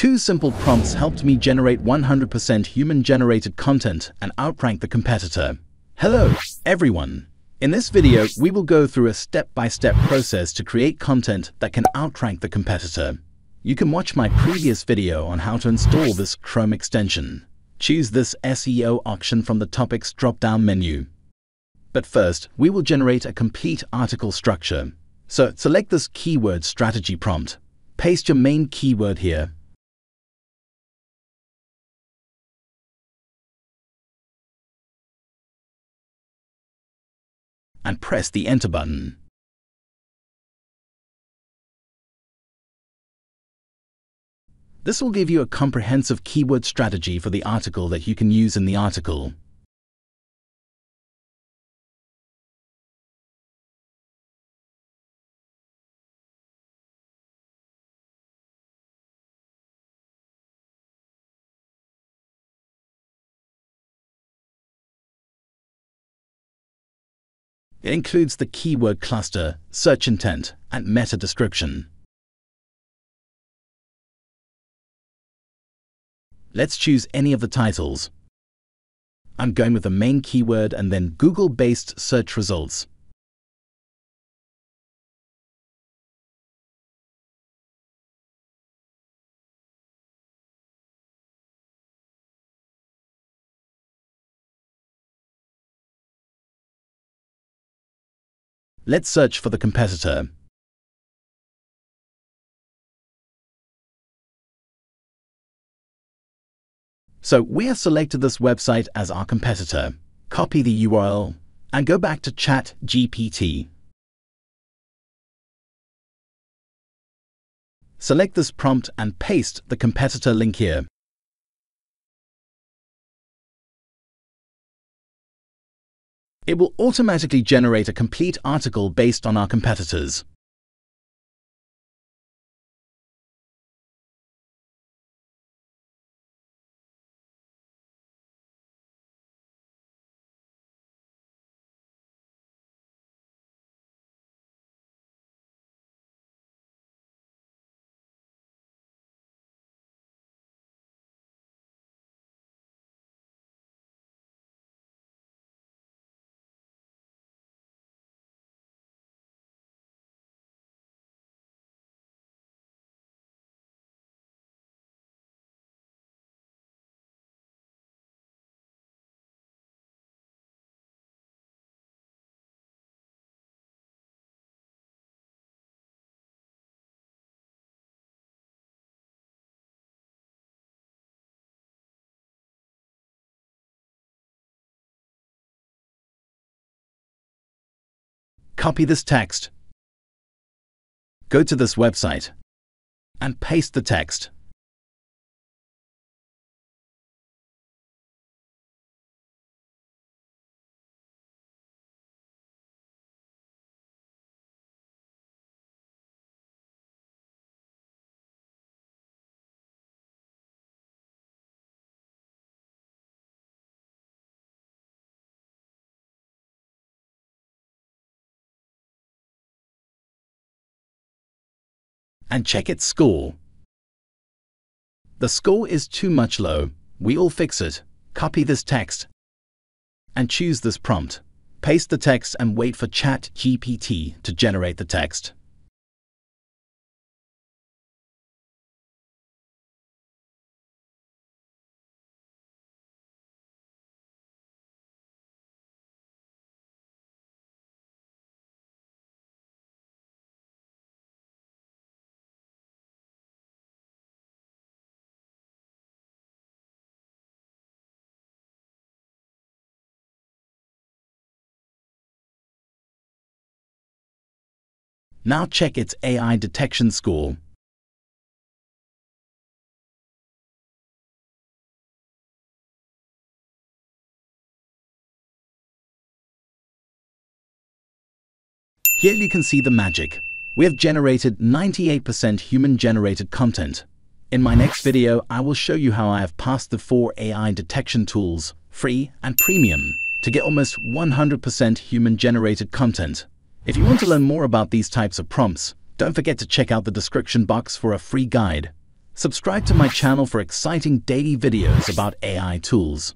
Two simple prompts helped me generate 100% human-generated content and outrank the competitor. Hello, everyone. In this video, we will go through a step-by-step process to create content that can outrank the competitor. You can watch my previous video on how to install this Chrome extension. Choose this SEO option from the Topics drop-down menu. But first, we will generate a complete article structure. So select this keyword strategy prompt. Paste your main keyword here. And press the Enter button. This will give you a comprehensive keyword strategy for the article that you can use in the article. It includes the keyword cluster, search intent, and meta description. Let's choose any of the titles. I'm going with the main keyword and then Google-based search results. Let's search for the competitor. So we have selected this website as our competitor. Copy the URL and go back to ChatGPT. Select this prompt and paste the competitor link here. It will automatically generate a complete article based on our competitors. Copy this text, go to this website, and paste the text. And check its score. The score is too much low. We will fix it. Copy this text and choose this prompt. Paste the text and wait for ChatGPT to generate the text. Now check its AI detection score. Here you can see the magic. We have generated 98% human-generated content. In my next video, I will show you how I have passed the 4 AI detection tools, free and premium, to get almost 100% human-generated content. If you want to learn more about these types of prompts, don't forget to check out the description box for a free guide. Subscribe to my channel for exciting daily videos about AI tools.